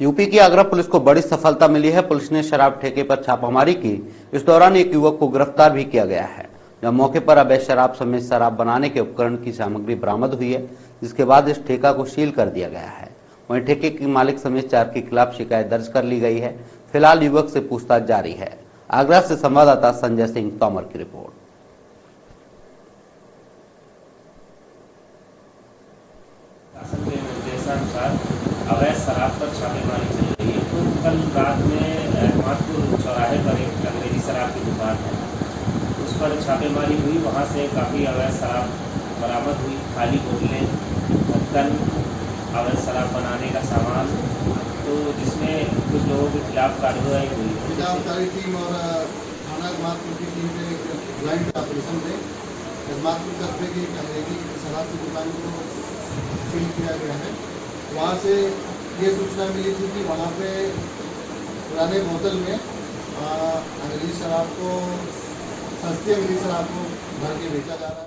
UP की Agra police को बड़ी सफलता मिली है। पुलिस ने शराब ठेके पर छापामारी की। इस दौरान एक युवक को गिरफ्तार भी किया गया है। जब मौके पर अवैध शराब समेत शराब बनाने के उपकरण की सामग्री बरामद हुई है, जिसके बाद इस ठेका को सील कर दिया गया है। वहीं ठेके के मालिक समेत 4 के खिलाफ शिकायत दर्ज कर ली गई है। फिलहाल युवक से पूछताछ जारी है। आगरा से संवाददाता संजय सिंह तोमर की रिपोर्ट। अवैध शराब पर छापेमारी चल रही है। तो कल रात में अहमदपुर चौराहे पर एक अंग्रेजी शराब की दुकान है, उस पर छापेमारी हुई। वहाँ से काफ़ी अवैध शराब बरामद हुई, खाली बोतलें, ढक्कन, अवैध शराब बनाने का सामान, तो जिसमें कुछ लोगों के खिलाफ कार्रवाई हुई। अहमदपुर कस्बे की एक अंग्रेजी शराब की दुकान को सील किया गया है। वहाँ से ये सूचना मिली थी कि वहाँ पे पुराने बोतल में अंग्रेजी शराब को सस्ती अंग्रेजी शराब को भर के बेचा जा रहा है।